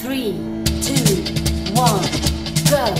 3, 2, 1, go!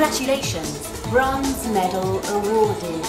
Congratulations, bronze medal awarded.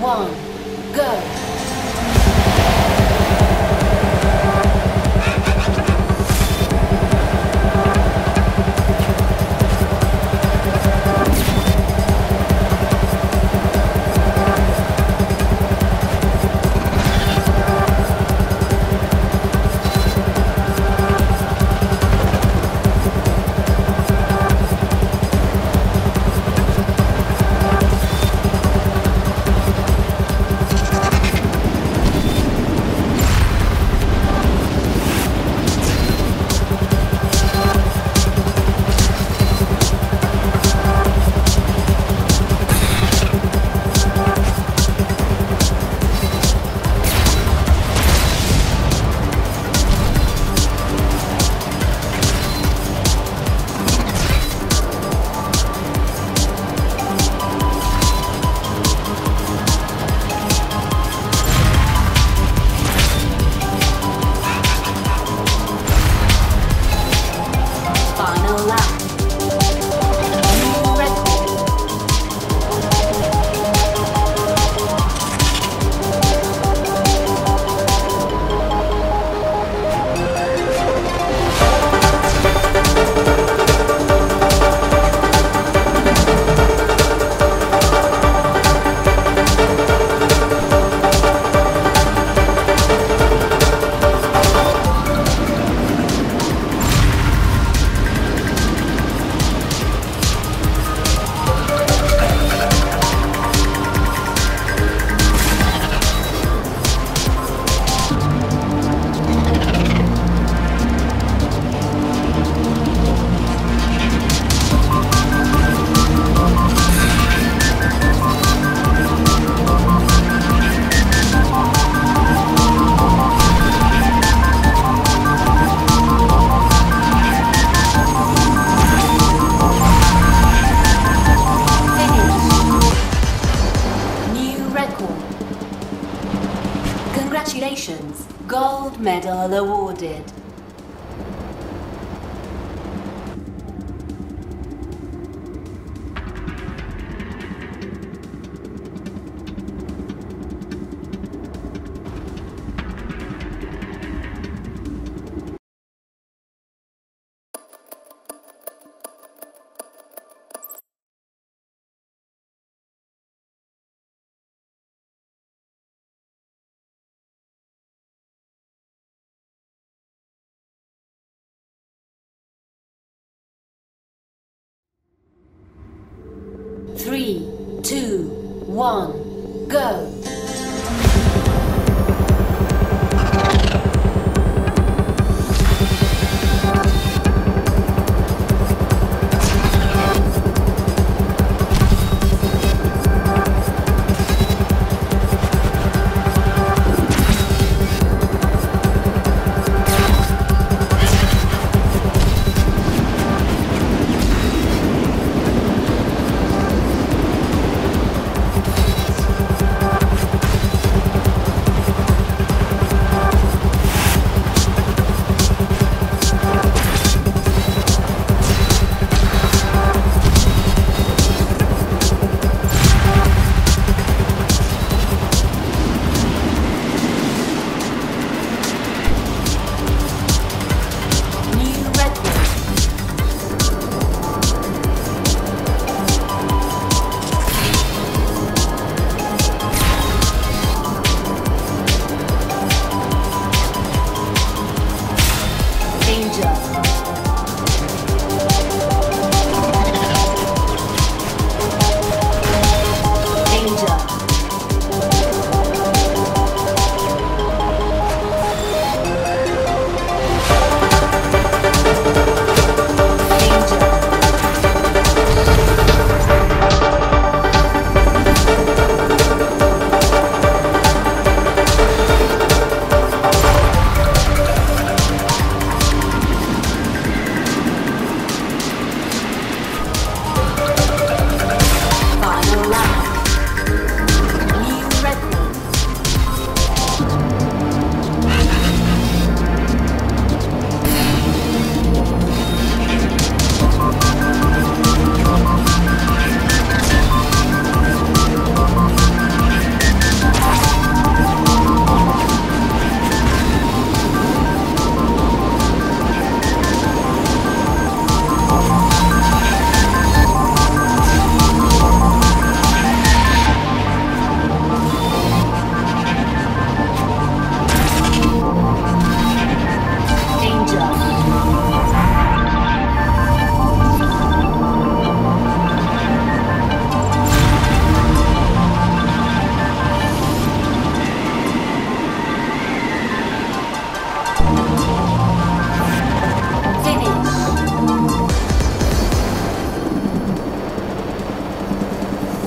1, go! Congratulations, gold medal awarded. 3, 2, 1, go!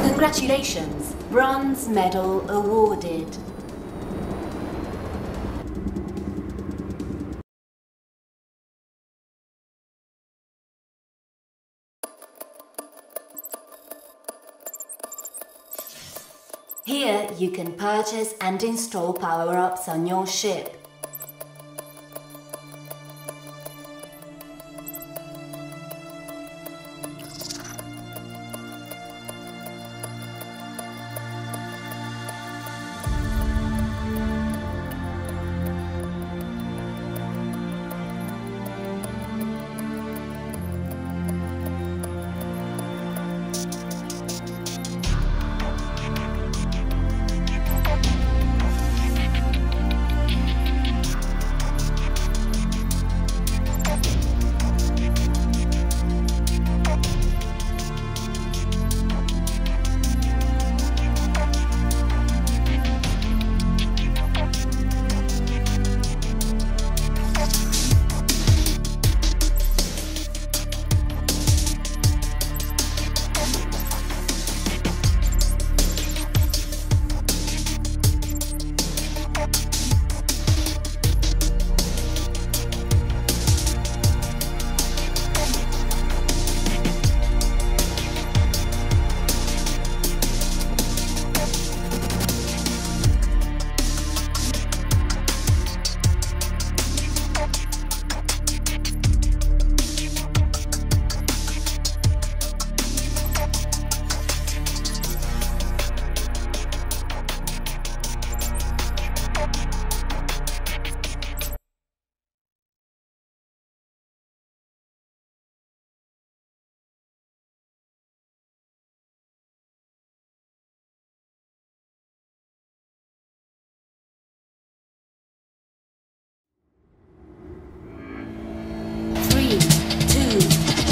Congratulations, bronze medal awarded. Here you can purchase and install power-ups on your ship.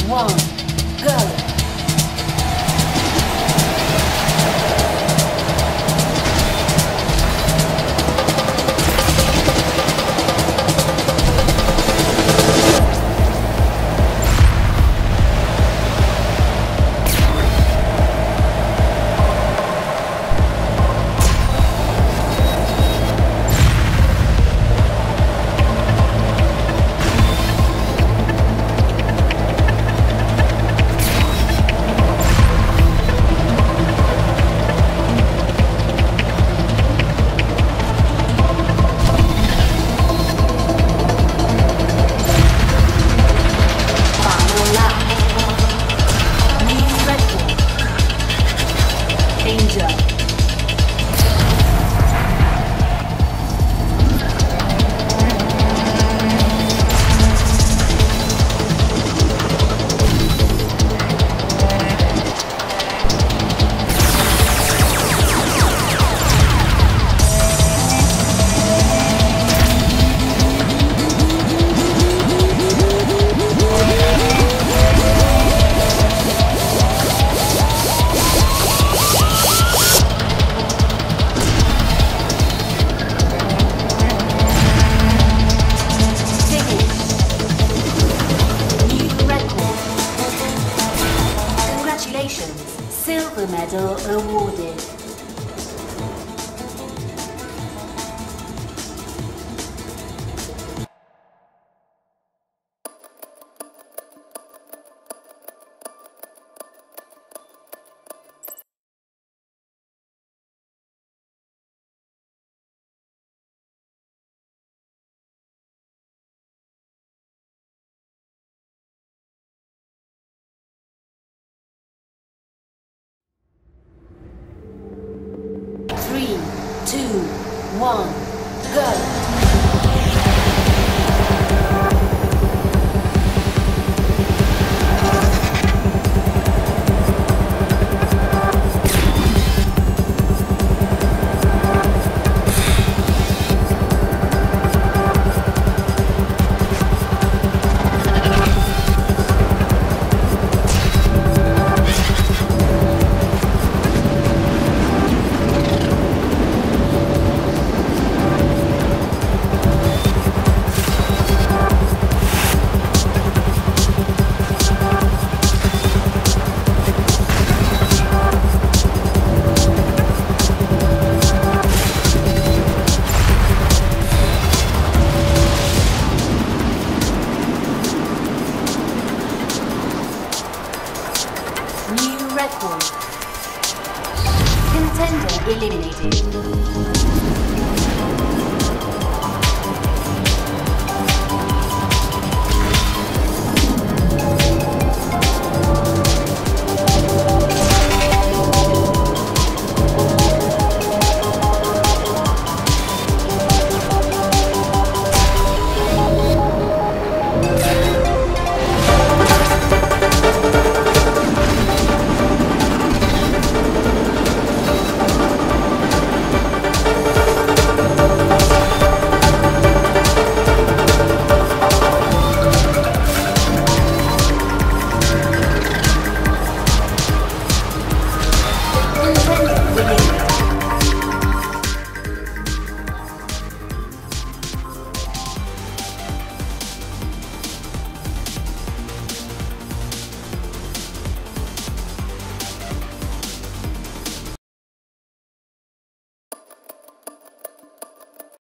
One, go! Silver Medal awarded. One, go! Contender eliminated. We'll be right back.